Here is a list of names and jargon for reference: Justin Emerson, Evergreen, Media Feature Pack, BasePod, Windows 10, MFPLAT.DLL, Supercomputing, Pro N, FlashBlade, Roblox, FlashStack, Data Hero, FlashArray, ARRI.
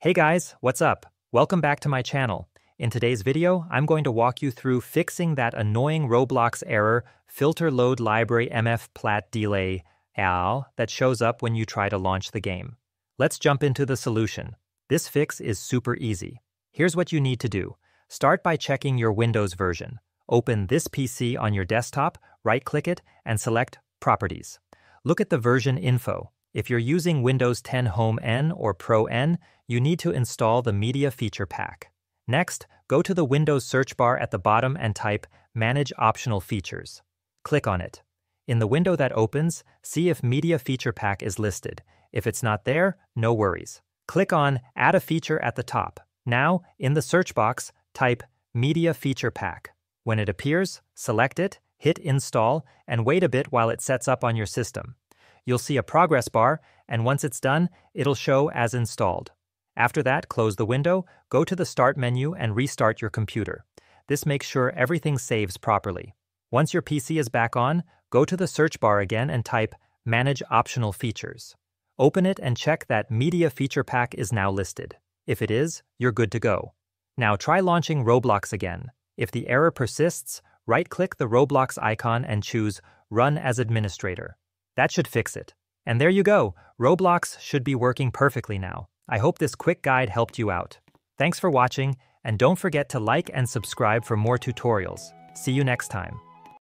Hey guys, what's up? Welcome back to my channel. In today's video, I'm going to walk you through fixing that annoying Roblox error, filter load library MFPLAT.DLL, that shows up when you try to launch the game. Let's jump into the solution. This fix is super easy. Here's what you need to do. Start by checking your Windows version. Open This PC on your desktop, right-click it, and select Properties. Look at the version info. If you're using Windows 10 Home N or Pro N, you need to install the Media Feature Pack. Next, go to the Windows search bar at the bottom and type Manage Optional Features. Click on it. In the window that opens, see if Media Feature Pack is listed. If it's not there, no worries. Click on Add a Feature at the top. Now, in the search box, type Media Feature Pack. When it appears, select it, hit Install, and wait a bit while it sets up on your system. You'll see a progress bar, and once it's done, it'll show as installed. After that, close the window, go to the Start menu, and restart your computer. This makes sure everything saves properly. Once your PC is back on, go to the search bar again and type Manage Optional Features. Open it and check that Media Feature Pack is now listed. If it is, you're good to go. Now try launching Roblox again. If the error persists, right-click the Roblox icon and choose Run as Administrator. That should fix it. And there you go, Roblox should be working perfectly now. I hope this quick guide helped you out. Thanks for watching, and don't forget to like and subscribe for more tutorials. See you next time.